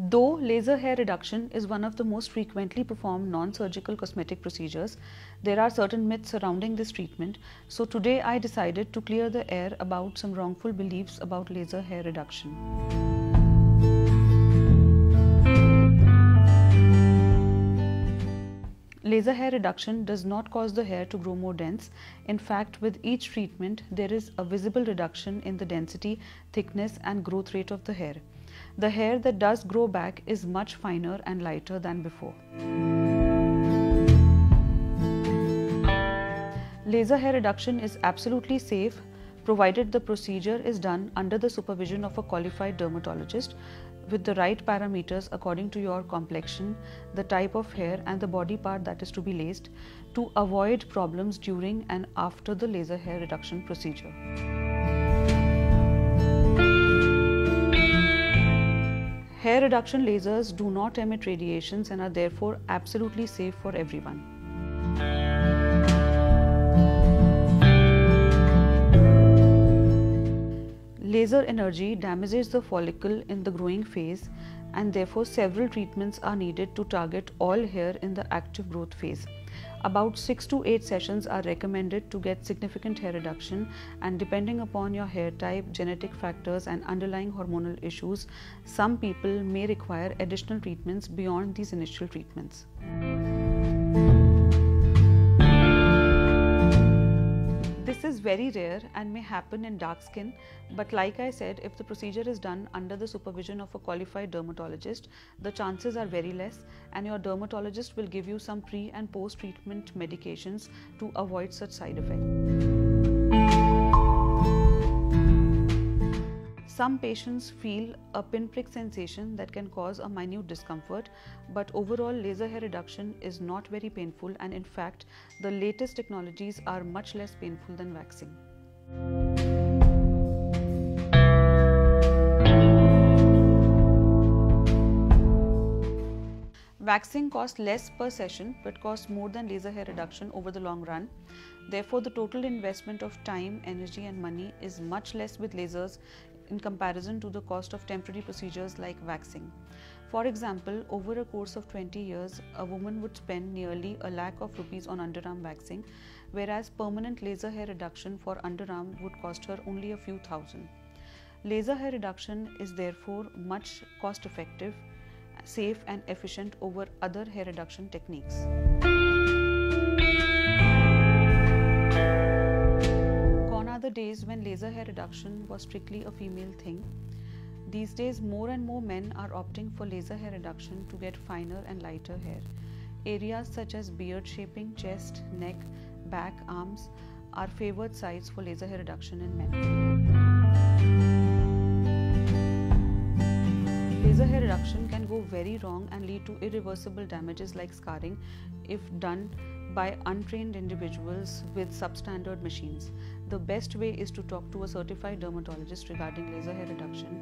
Though laser hair reduction is one of the most frequently performed non-surgical cosmetic procedures, there are certain myths surrounding this treatment. So today I decided to clear the air about some wrongful beliefs about laser hair reduction. Laser hair reduction does not cause the hair to grow more dense. In fact, with each treatment, there is a visible reduction in the density, thickness, and growth rate of the hair. The hair that does grow back is much finer and lighter than before. Laser hair reduction is absolutely safe, provided the procedure is done under the supervision of a qualified dermatologist with the right parameters according to your complexion, the type of hair, and the body part that is to be lased, to avoid problems during and after the laser hair reduction procedure. Hair reduction lasers do not emit radiations and are therefore absolutely safe for everyone. Laser energy damages the follicle in the growing phase, and therefore several treatments are needed to target all hair in the active growth phase. About 6 to 8 sessions are recommended to get significant hair reduction, and depending upon your hair type, genetic factors, and underlying hormonal issues, some people may require additional treatments beyond these initial treatments. This is very rare and may happen in dark skin, but like I said, if the procedure is done under the supervision of a qualified dermatologist, the chances are very less, and your dermatologist will give you some pre- and post-treatment medications to avoid such side effects. Some patients feel a pinprick sensation that can cause a minute discomfort, but overall laser hair reduction is not very painful, and in fact, the latest technologies are much less painful than waxing. Waxing costs less per session but costs more than laser hair reduction over the long run. Therefore, the total investment of time, energy, and money is much less with lasers in comparison to the cost of temporary procedures like waxing. For example, over a course of 20 years, a woman would spend nearly ₹1 lakh on underarm waxing, whereas permanent laser hair reduction for underarm would cost her only a few thousand. Laser hair reduction is therefore much cost effective, safe, and efficient over other hair reduction techniques. The days when laser hair reduction was strictly a female thing. These days, more and more men are opting for laser hair reduction to get finer and lighter hair. Areas such as beard shaping, chest, neck, back, arms are favored sites for laser hair reduction in men. Laser hair reduction can go very wrong and lead to irreversible damages like scarring if done by untrained individuals with substandard machines. The best way is to talk to a certified dermatologist regarding laser hair reduction.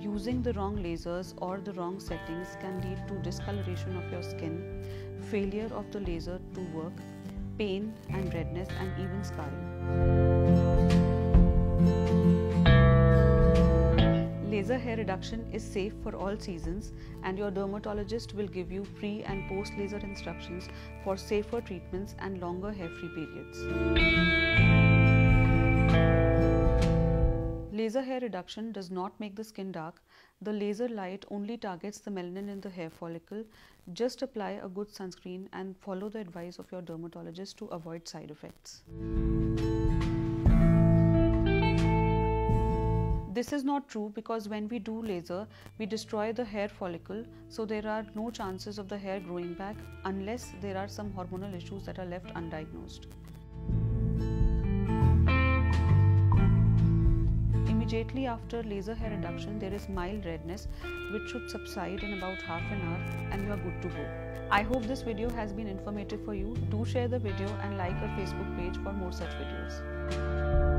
Using the wrong lasers or the wrong settings can lead to discoloration of your skin, failure of the laser to work, pain and redness, and even scarring. Laser hair reduction is safe for all seasons, and your dermatologist will give you pre- and post-laser instructions for safer treatments and longer hair-free periods. Laser hair reduction does not make the skin dark. The laser light only targets the melanin in the hair follicle. Just apply a good sunscreen and follow the advice of your dermatologist to avoid side effects. This is not true, because when we do laser, we destroy the hair follicle, so there are no chances of the hair growing back unless there are some hormonal issues that are left undiagnosed. Immediately after laser hair reduction, there is mild redness which should subside in about half an hour, and you are good to go. I hope this video has been informative for you. Do share the video and like our Facebook page for more such videos.